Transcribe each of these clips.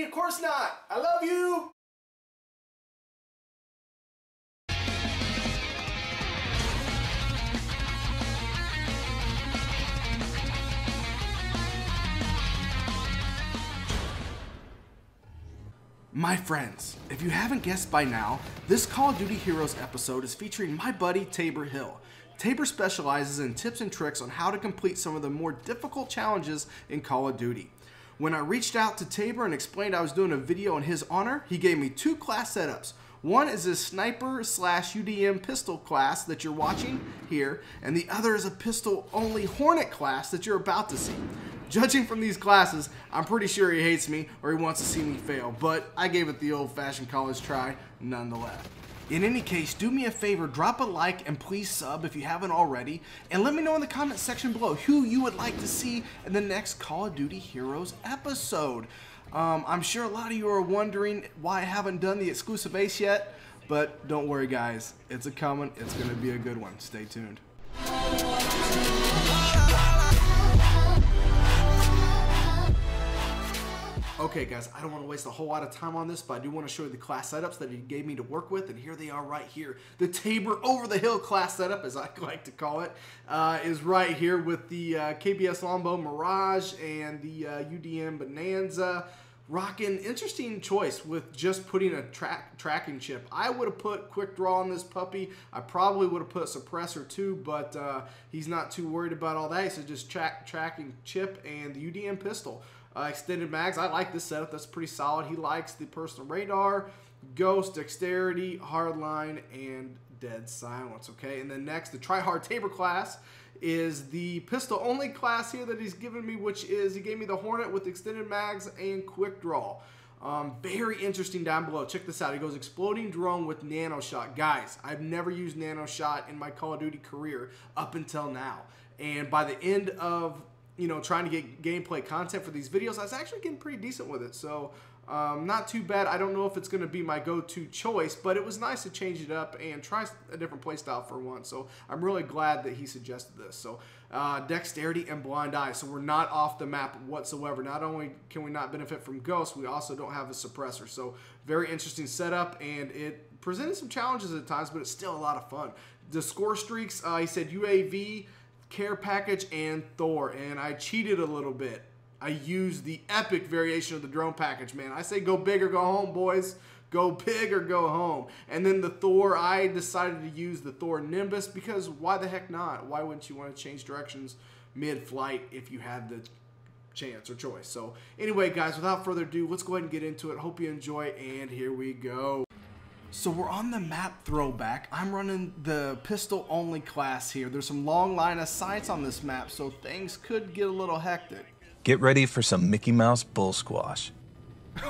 Of course not. I love you. My friends, if you haven't guessed by now, this Call of Duty Heroes episode is featuring my buddy Tabor Hill. Tabor specializes in tips and tricks on how to complete some of the more difficult challenges in Call of Duty. When I reached out to Tabor and explained I was doing a video in his honor, he gave me two class setups. One is his sniper slash UDM pistol class that you're watching here, and the other is a pistol only Hornet class that you're about to see. Judging from these classes, I'm pretty sure he hates me or he wants to see me fail, but I gave it the old-fashioned college try nonetheless. In any case, do me a favor, drop a like and please sub if you haven't already, and let me know in the comment section below who you would like to see in the next Call of Duty Heroes episode. I'm sure a lot of you are wondering why I haven't done the exclusive ace yet, but don't worry guys, it's a coming, it's going to be a good one, stay tuned. Okay guys, I don't want to waste a whole lot of time on this, but I do want to show you the class setups that he gave me to work with, and here they are right here. The Tabor Over the Hill class setup, as I like to call it, is right here with the KBS Lombo Mirage and the UDM Bonanza. Rockin', interesting choice with just putting a tracking chip. I would have put quick draw on this puppy. I probably would have put suppressor too, but he's not too worried about all that. So just tracking chip and the UDM pistol. Extended mags, I like this setup. That's pretty solid. He likes the personal radar, ghost, dexterity, hardline, and dead silence. Okay, and then next, the try hard Tabor class is the pistol only class here that he's given me, which is he gave me the Hornet with extended mags and quick draw. Very interesting down below. Check this out. He goes exploding drone with nano shot. Guys, I've never used nano shot in my Call of Duty career up until now, and by the end of trying to get gameplay content for these videos, I was actually getting pretty decent with it, so not too bad. I don't know if it's going to be my go-to choice, but it was nice to change it up and try a different playstyle for once, so I'm really glad that he suggested this. So dexterity and blind eye, so we're not off the map whatsoever. Not only can we not benefit from ghosts, we also don't have a suppressor, so very interesting setup, and it presented some challenges at times, but it's still a lot of fun. The score streaks, he said UAV, care package, and Thor, and I cheated a little bit. I used the epic variation of the drone package, man. I say go big or go home, boys. Go big or go home. And then the Thor, I decided to use the Thor Nimbus because why the heck not? Why wouldn't you want to change directions mid-flight if you had the chance or choice? So anyway, guys, without further ado, let's go ahead and get into it. Hope you enjoy, and here we go. So we're on the map throwback. I'm running the pistol only class here. There's some long line of sights on this map, so things could get a little hectic. Get ready for some Mickey Mouse bull squash.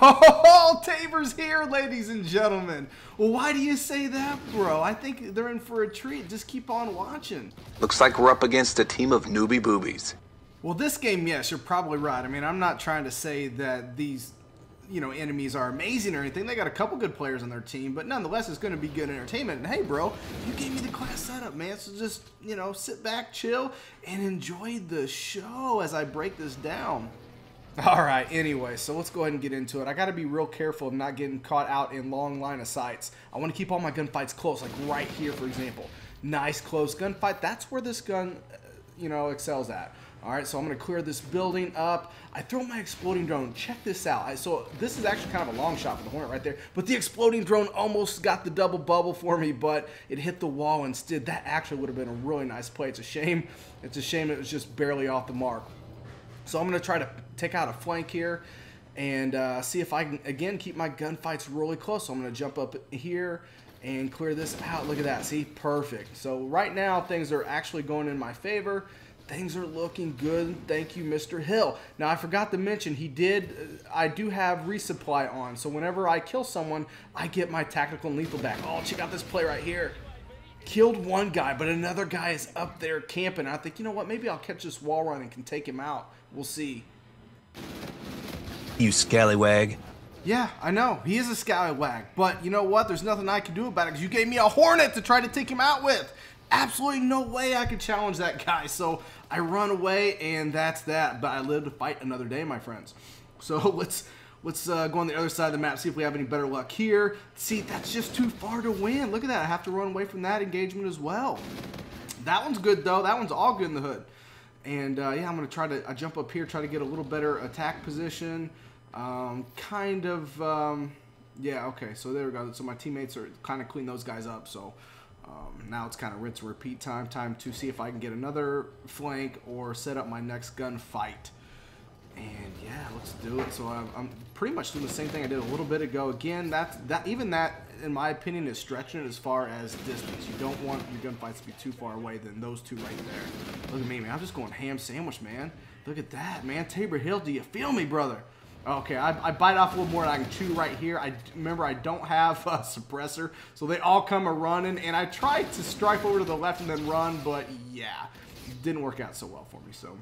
Oh, Tabor's here, ladies and gentlemen. Well, why do you say that, bro? I think they're in for a treat. Just keep on watching. Looks like we're up against a team of newbie boobies. Well, this game, yes, you're probably right. I mean, I'm not trying to say that these enemies are amazing or anything. They got a couple good players on their team, but nonetheless, it's going to be good entertainment. And hey, bro, you gave me the class setup, man. So just, sit back, chill, and enjoy the show as I break this down. All right, anyway, so let's go ahead and get into it. I got to be real careful of not getting caught out in long line of sights. I want to keep all my gunfights close, like right here, for example. Nice close gunfight. That's where this gun, excels at. Alright, so I'm going to clear this building up. I throw my exploding drone. Check this out. So this is actually kind of a long shot for the Hornet right there. But the exploding drone almost got the double bubble for me, but it hit the wall instead. That actually would have been a really nice play. It's a shame. It's a shame it was just barely off the mark. So I'm going to try to take out a flank here and see if I can, again, keep my gunfights really close. So I'm going to jump up here and clear this out. Look at that. See? Perfect. So right now, things are actually going in my favor. Things are looking good. Thank you, Mr. Hill. Now, I forgot to mention, I do have resupply on. So whenever I kill someone, I get my tactical and lethal back. Oh, check out this play right here. Killed one guy, but another guy is up there camping. I think, you know what, maybe I'll catch this wall run and can take him out. We'll see. You scallywag. Yeah, I know. He is a scallywag. But you know what? There's nothing I can do about it because you gave me a Hornet to try to take him out with. Absolutely no way I could challenge that guy. So I run away and that's that. But I live to fight another day, my friends. So let's go on the other side of the map, see if we have any better luck here. See, that's just too far to win. Look at that. I have to run away from that engagement as well. That one's good, though. That one's all good in the hood. And, yeah, I'm going to try to jump up here, try to get a little better attack position. Yeah, okay. So there we go. So my teammates are kind of clean those guys up. So now it's kind of rinse and repeat time. Time to see if I can get another flank or set up my next gunfight. And yeah, let's do it. So I'm pretty much doing the same thing I did a little bit ago. Again, that, in my opinion, is stretching it as far as distance. You don't want your gunfights to be too far away than those two right there. Look at me, man. I'm just going ham sandwich, man. Look at that, man. Tabor Hill, do you feel me, brother? Okay, I bite off a little more than I can chew right here. Remember, I don't have a suppressor, so they all come a-running. And I tried to stripe over to the left and then run, but yeah, it didn't work out so well for me, so...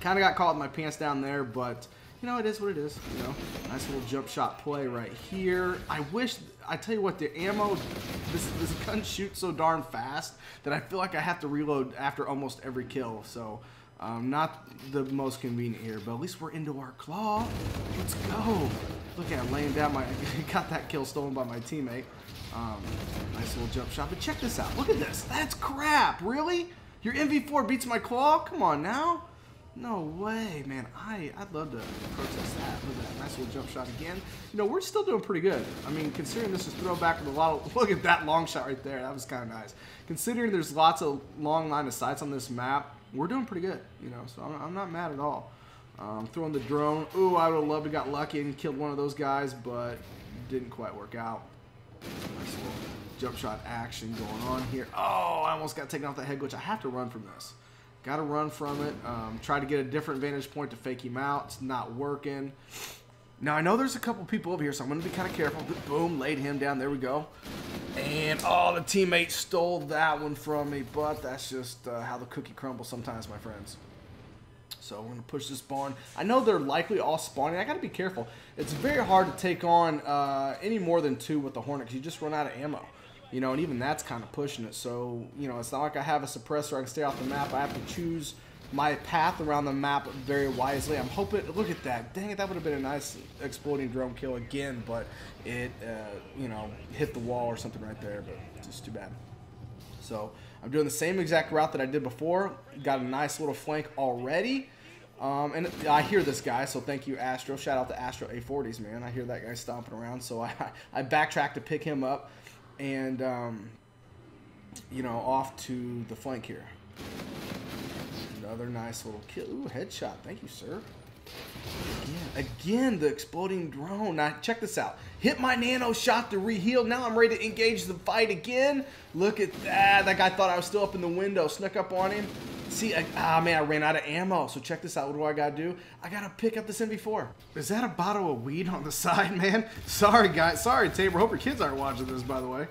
Kind of got caught with my pants down there, but, you know, it is what it is, you know. Nice little jump shot play right here. I wish, I tell you what, the ammo, this gun shoots so darn fast that I feel like I have to reload after almost every kill. So, not the most convenient here, but at least we're into our claw. Let's go. Look at it, laying down my, got that kill stolen by my teammate. Nice little jump shot, but check this out. Look at this. That's crap. Really? Your MV4 beats my claw? Come on now. No way, man. I'd love to protest that. Look at that. Nice little jump shot again. You know, we're still doing pretty good. I mean, considering this is throwback with a lot of... Look at that long shot right there. That was kind of nice. Considering there's lots of long line of sights on this map, we're doing pretty good, you know, so I'm not mad at all. Throwing the drone. Ooh, I would have loved to got lucky and killed one of those guys, but didn't quite work out. Nice little jump shot action going on here. Oh, I almost got taken off that head glitch. I have to run from this. Got to run from it. Try to get a different vantage point to fake him out. It's not working. Now, I know there's a couple people over here, so I'm going to be kind of careful. But boom, laid him down. There we go. And, oh, the teammate stole that one from me. But that's just how the cookie crumbles sometimes, my friends. So we're going to push this barn. I know they're likely all spawning. I got to be careful. It's very hard to take on any more than two with the Hornet because you just run out of ammo. You know, and even that's kind of pushing it. So, you know, it's not like I have a suppressor. I can stay off the map. I have to choose my path around the map very wisely. I'm hoping, look at that. Dang it, that would have been a nice exploding drone kill again, but it, you know, hit the wall or something right there, but it's just too bad. So I'm doing the same exact route that I did before. Got a nice little flank already. And I hear this guy, so thank you, Astro. Shout out to Astro A40s, man. I hear that guy stomping around, so I backtracked to pick him up. And, you know, off to the flank here. Another nice little kill. Ooh, headshot. Thank you, sir. Again, the exploding drone. Now, check this out. Hit my nano shot to reheal. Now I'm ready to engage the fight again. Look at that. That guy thought I was still up in the window. Snuck up on him. See, man, I ran out of ammo. So check this out. What do I got to do? I got to pick up this MV4. Is that a bottle of weed on the side, man? Sorry, guys. Sorry, Tabor. Hope your kids aren't watching this, by the way.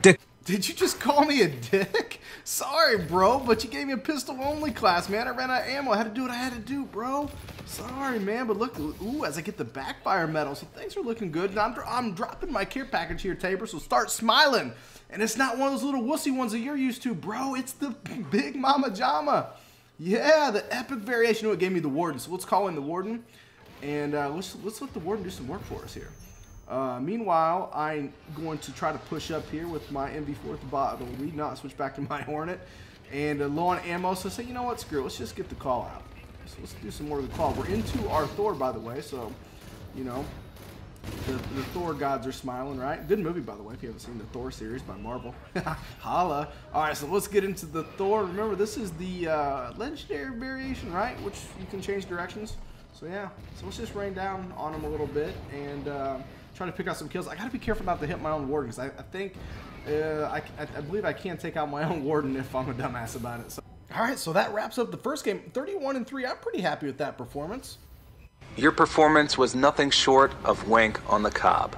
Dick. Did you just call me a dick? Sorry, bro, but you gave me a pistol-only class, man. I ran out of ammo. I had to do what I had to do, bro. Sorry, man, but look. Ooh, as I get the backfire medal. So things are looking good. Now I'm dropping my care package here, Tabor, so start smiling. And it's not one of those little wussy ones that you're used to, bro. It's the Big Mama Jama. Yeah, the epic variation. You know, it gave me the Warden. So let's call in the Warden. And let's let the Warden do some work for us here. Meanwhile, I'm going to try to push up here with my MV4 at the bottom. We not switch back to my Hornet. And low on ammo. So I say, you know what? Screw it. Let's just get the call out. So let's do some more of the call. We're into our Thor, by the way. So, you know. The Thor gods are smiling, right? Good movie, by the way, if you haven't seen the Thor series by Marvel. Holla. All right, so let's get into the Thor. Remember, this is the legendary variation, right? Which you can change directions. So, yeah. So, let's just rain down on them a little bit and try to pick out some kills. I got to be careful not to hit my own Warden because I think I believe I can't take out my own Warden if I'm a dumbass about it. So. All right, so that wraps up the first game. 31-3. I'm pretty happy with that performance. Your performance was nothing short of wank on the cob.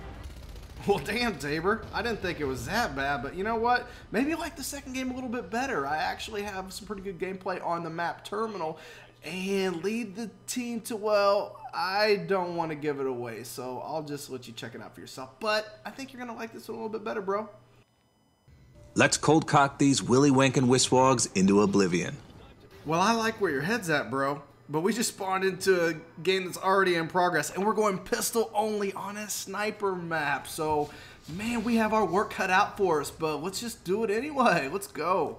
Well, damn, Tabor. I didn't think it was that bad, but you know what? Maybe I like the second game a little bit better. I actually have some pretty good gameplay on the map terminal and lead the team to, well, I don't want to give it away, so I'll just let you check it out for yourself. But I think you're going to like this one a little bit better, bro. Let's cold cock these Willy Wank and Wishwogs into oblivion. Well, I like where your head's at, bro. But we just spawned into a game that's already in progress, and we're going pistol only on a sniper map. So, man, we have our work cut out for us, but let's just do it anyway. Let's go.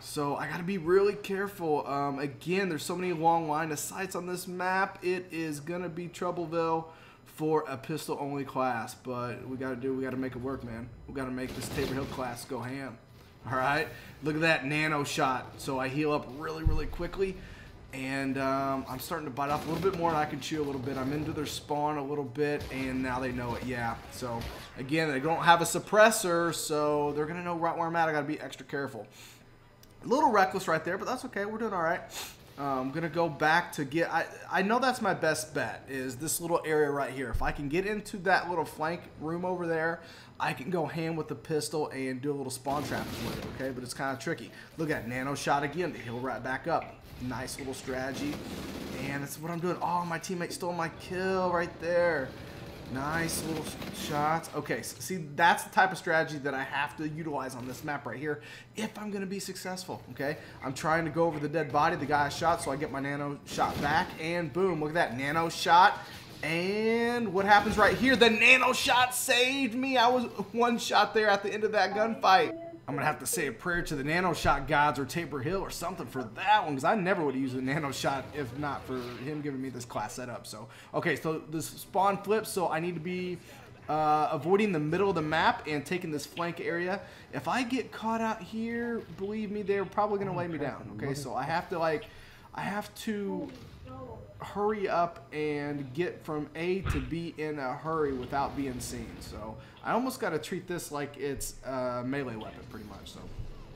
So I got to be really careful. Again, there's so many long line of sights on this map. It is going to be Troubleville for a pistol only class, but we got to make it work, man. We got to make this Tabor Hill class go ham. All right, look at that nano shot. So I heal up really, really quickly. And I'm starting to bite off a little bit more and I can chew a little bit. I'm into their spawn a little bit and now they know it, yeah. So again, they don't have a suppressor, so they're gonna know right where I'm at. I gotta be extra careful. A little reckless right there, but that's okay, we're doing all right. I'm gonna go back to get, I know that's my best bet, is this little area right here. If I can get into that little flank room over there, I can go hand with the pistol and do a little spawn trap with it, okay? But it's kind of tricky. Look at nano shot again, to heal right back up. Nice little strategy, and that's what I'm doing. Oh, my teammate stole my kill right there. Nice little shots. Okay, so see, that's the type of strategy that I have to utilize on this map right here if I'm going to be successful, okay? I'm trying to go over the dead body, the guy I shot, so I get my nano shot back, and boom, look at that nano shot. And what happens right here? The nano shot saved me. I was one shot there at the end of that gunfight. I'm going to have to say a prayer to the nano shot gods or Tabor Hill or something for that one, because I never would have used a nano shot if not for him giving me this class setup. So, okay, so this spawn flips, so I need to be avoiding the middle of the map and taking this flank area. If I get caught out here, believe me, they're probably going to lay me down. Okay, so I have to, like, I have to hurry up and get from A to B in a hurry without being seen. So I almost got to treat this like it's a melee weapon pretty much. So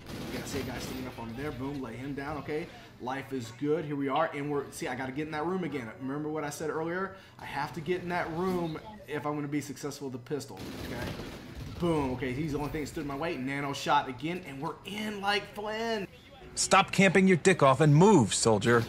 we got to see a guy standing up on there. Boom, lay him down. Okay, life is good. Here we are, and we're, see, I got to get in that room again. Remember what I said earlier? I have to get in that room if I'm going to be successful with the pistol. Okay, boom. Okay, he's the only thing that stood in my way. Nano shot again, and we're in like Flynn. Stop camping your dick off and move, soldier.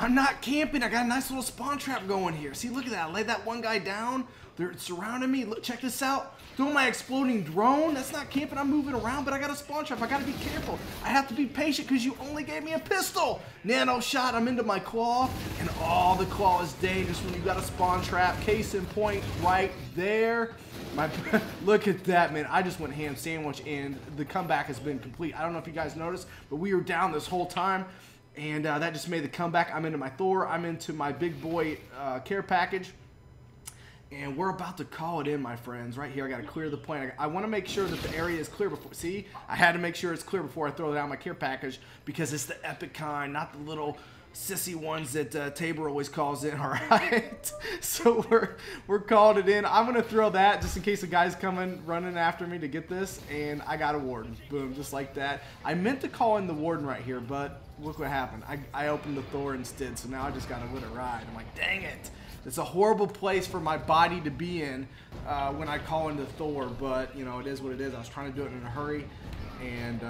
I'm not camping. I got a nice little spawn trap going here. See, look at that. I laid that one guy down. They're surrounding me. Look, check this out. Throw my exploding drone. That's not camping. I'm moving around, but I got a spawn trap. I got to be careful. I have to be patient because you only gave me a pistol. Nano shot. I'm into my claw. And all the claw is dangerous when you got a spawn trap. Case in point right there. My look at that, man. I just went ham sandwich, and the comeback has been complete. I don't know if you guys noticed, but we were down this whole time. And that just made the comeback. I'm into my Thor. I'm into my big boy care package. And we're about to call it in, my friends. Right here, I got to clear the plane. I want to make sure that the area is clear before. See, I had to make sure it's clear before I throw down my care package because it's the epic kind, not the little sissy ones that Tabor always calls in. All right, so we're called it in. I'm gonna throw that just in case the guy's coming running after me to get this, and I got a warden. Boom, just like that. I meant to call in the warden right here, but look what happened. I opened the Thor instead, so now I just gotta let it ride. I'm like, dang it. It's a horrible place for my body to be in when I call into Thor, but you know, it is what it is. I was trying to do it in a hurry, and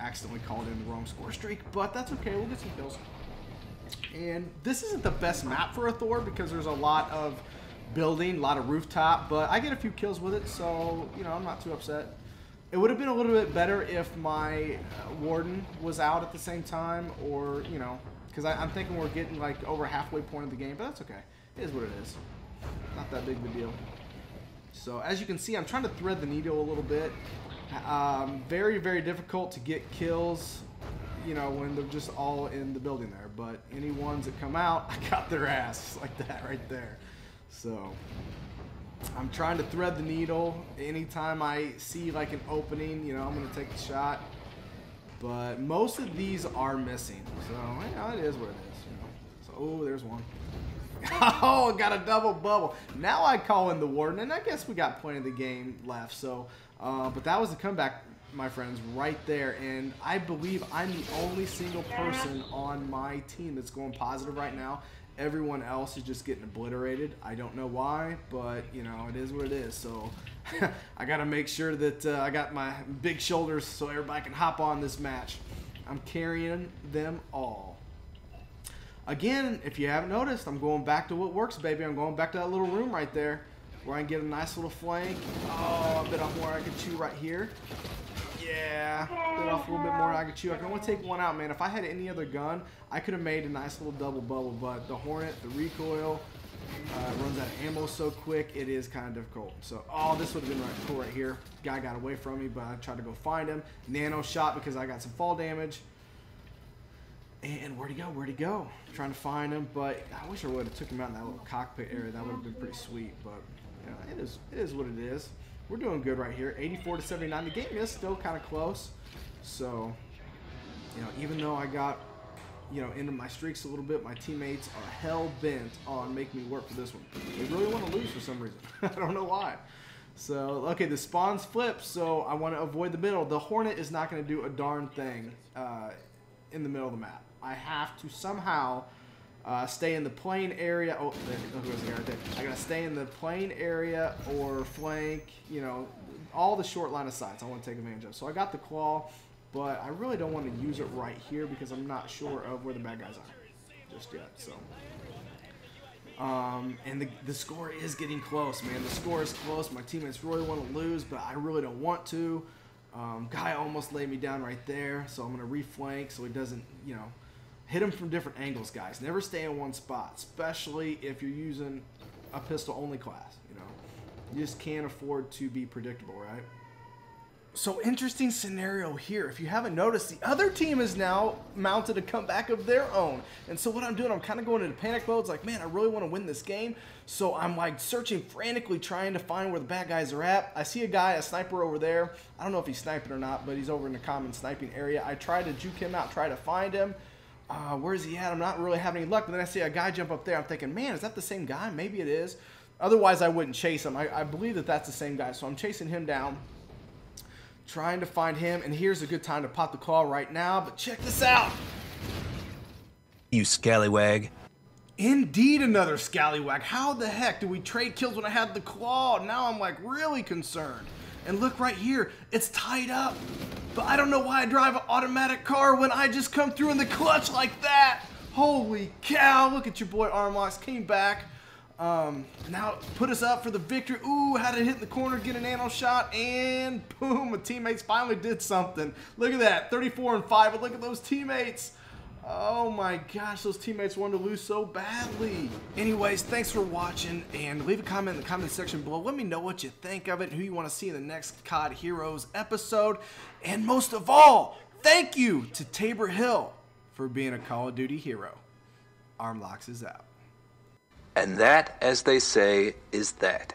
accidentally called in the wrong score streak, but that's okay. We'll get some kills. And this isn't the best map for a Thor because there's a lot of building, a lot of rooftop, but I get a few kills with it, so you know, I'm not too upset. It would have been a little bit better if my warden was out at the same time, or you know, because I'm thinking we're getting like over halfway point of the game, but that's okay. It is what it is. Not that big of a deal. So as you can see, I'm trying to thread the needle a little bit. Very, very difficult to get kills, you know, when they're just all in the building there. But any ones that come out, I got their ass like that right there. So I'm trying to thread the needle. Anytime I see like an opening, you know, I'm going to take the shot. But most of these are missing. So, you know, it is what it is. You know. So, oh, there's one. Oh, got a double bubble. Now I call in the warden, and I guess we got point of the game left. So, but that was the comeback, my friends, right there. And I believe I'm the only single person on my team that's going positive right now. Everyone else is just getting obliterated. I don't know why, but you know, it is what it is. So I got to make sure that I got my big shoulders so everybody can hop on this match. I'm carrying them all. Again, if you haven't noticed, I'm going back to what works, baby. I'm going back to that little room right there where I can get a nice little flank. Oh, I bit off more I could chew right here. Yeah, bit off a little bit more than I could chew. I can only take one out, man. If I had any other gun, I could have made a nice little double bubble, but the Hornet, the recoil, runs out of ammo so quick, it is kind of difficult. So, oh, this would have been right cool right here. Guy got away from me, but I tried to go find him. Nano shot because I got some fall damage. And where'd he go? Where'd he go? I'm trying to find him, but I wish I would have took him out in that little cockpit area. That would have been pretty sweet, but you know, it is what it is. We're doing good right here. 84-79. The game is still kind of close. So, you know, even though I got, you know, into my streaks a little bit, my teammates are hell-bent on making me work for this one. They really want to lose for some reason. I don't know why. So, okay, the spawns flip, so I want to avoid the middle. The Hornet is not going to do a darn thing in the middle of the map. I have to somehow stay in the plain area. Oh, there goes the guy right there. I gotta stay in the plain area or flank, you know, all the short line of sights I want to take advantage of. So I got the claw, but I really don't want to use it right here because I'm not sure of where the bad guys are just yet. So, and the score is getting close, man. The score is close. My teammates really want to lose, but I really don't want to. Guy almost laid me down right there, so I'm gonna reflank so he doesn't, you know, hit him from different angles, guys. Never stay in one spot, especially if you're using a pistol-only class. You know, you just can't afford to be predictable, right? So interesting scenario here. If you haven't noticed, the other team is now mounted a comeback of their own. And so what I'm doing, I'm kind of going into panic mode. It's like, man, I really want to win this game. So I'm like searching frantically, trying to find where the bad guys are at. I see a guy, a sniper over there. I don't know if he's sniping or not, but he's over in the common sniping area. I try to juke him out, try to find him. Where is he at? I'm not really having any luck. But then I see a guy jump up there. I'm thinking, man, is that the same guy? Maybe it is. Otherwise, I wouldn't chase him. I believe that that's the same guy. So I'm chasing him down, trying to find him. And here's a good time to pop the claw right now. But check this out. You scallywag. Indeed, another scallywag. How the heck do we trade kills when I had the claw? Now I'm like really concerned. And look right here. It's tied up. But I don't know why I drive an automatic car when I just come through in the clutch like that. Holy cow, look at your boy Armlockz, came back. Now put us up for the victory. Ooh, had to hit in the corner, get a nano shot, and boom, my teammates finally did something. Look at that, 34-5, but look at those teammates. Oh my gosh, those teammates wanted to lose so badly. Anyways, thanks for watching, and leave a comment in the comment section below. Let me know what you think of it and who you want to see in the next COD Heroes episode. And most of all, thank you to Tabor Hill for being a Call of Duty hero. Armlockz is out. And that, as they say, is that.